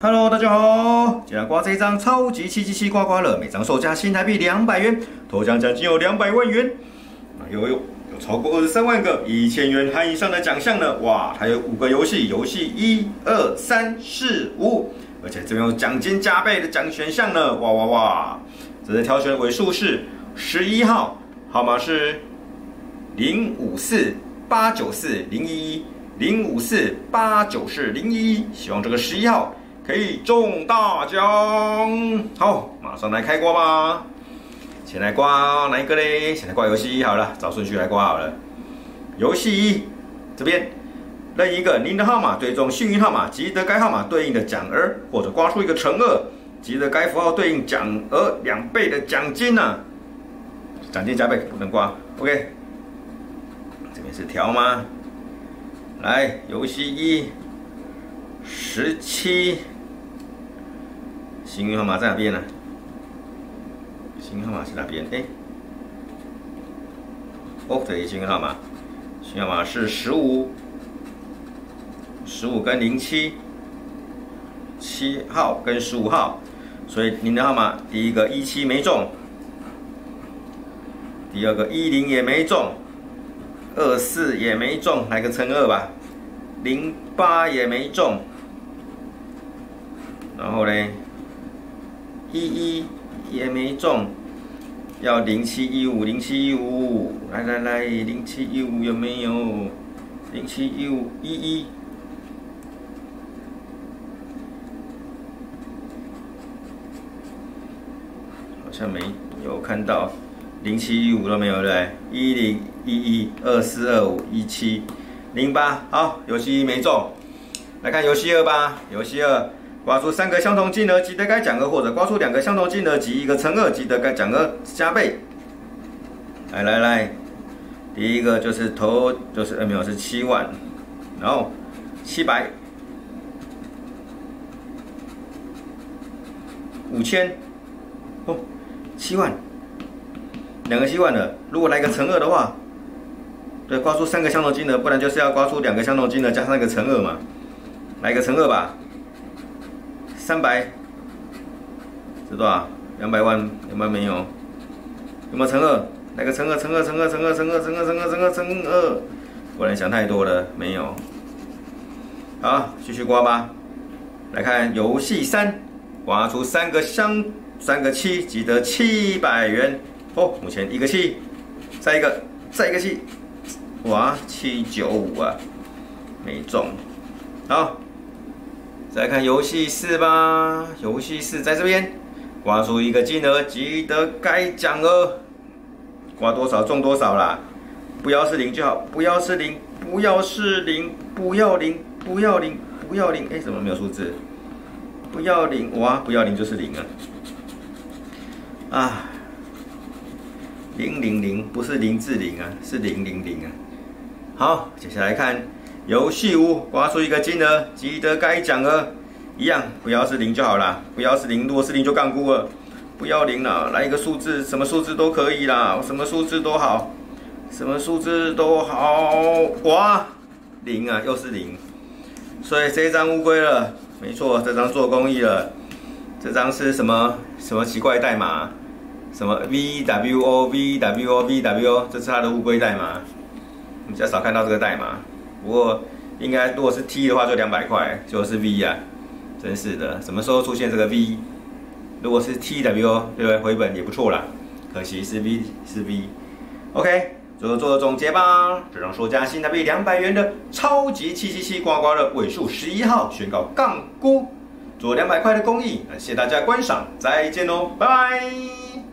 Hello， 大家好！今天刮这一张超级777刮刮乐，每张售价新台币200元，头奖奖金有200万元，有超过23万个1000元含以上的奖项呢！哇，还有5个游戏，游戏1、2、3、4、5，而且这边有奖金加倍的奖选项呢！哇哇哇！这次挑选尾数是11号，号码是0548940111，0548940111，希望这个11号。 可以中大奖！好，马上来开刮吧。先来刮哪一个嘞？先来刮游戏1好了，找顺序来刮好了。游戏1这边任意一个您的号码对中幸运号码，即得该号码对应的奖额，或者刮出一个×2，即得该符号对应奖额2倍的奖金啊。奖金加倍不能刮。OK， 这边是条吗？来，游戏1， 17。 幸运号码在哪边呢？幸运号码是哪边？哎、欸，哦，对，幸运号码，幸运号码是15跟07，7号跟15号，所以您的号码第一个17没中，第二个10也没中，24也没中，来个×2吧，08也没中，然后嘞。 11也没中，要0715，来，0715有没有？071511，好像没有看到，0715都没有嘞，101124251708，好，游戏1没中，来看游戏2吧，游戏2。 刮出3个相同金额即得该奖额，或者刮出2个相同金额及1个×2即得该奖额加倍。来，第一个就是没有是7万，然后700、5000，哦，7万，2个7万的。如果来个×2的话，对，刮出3个相同金额，不然就是要刮出2个相同金额加上1个×2嘛，来个×2吧。 300，知道啊？200万有没有？没有，有没有×2？来个×2，果然想太多了，没有。好，继续刮吧。来看游戏3，刮出3个7，即得700元。哦，目前1个7，再一个7，哇，795啊，没中。好。 再看游戏4吧，游戏4在这边，刮出1个金额即得该奖额，刮多少中多少啦，不要是0就好，不要0，哎，怎么没有数字？不要0，哇，不要0就是0啊，啊，000不是0至0啊，是000啊。好，接下来看。 游戏5，刮出1个金额，即得该奖额，一样，不要是0就好啦，不要是0，如果是0就摃龜了，不要0啦，来一个数字，什么数字都可以啦，什么数字都好，哇，0啊，又是0，所以这张乌龟了，没错，这张做公益了，这张是什么奇怪代码，什么 VWO， 这是它的乌龟代码，比较少看到这个代码。 不过，应该如果是 T 的话就200块，就是 V 啊，真是的，什么时候出现这个 V？ 如果是 TWO， 对不对？回本也不错啦，可惜是 V， 是 V。OK， 最后做个总结吧，这张售价新台币200元的超级777刮刮乐尾数11号宣告摃龜，做200块的公益，感谢大家观赏，再见喽，拜拜。